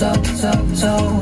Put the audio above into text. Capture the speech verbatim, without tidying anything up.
so, so, so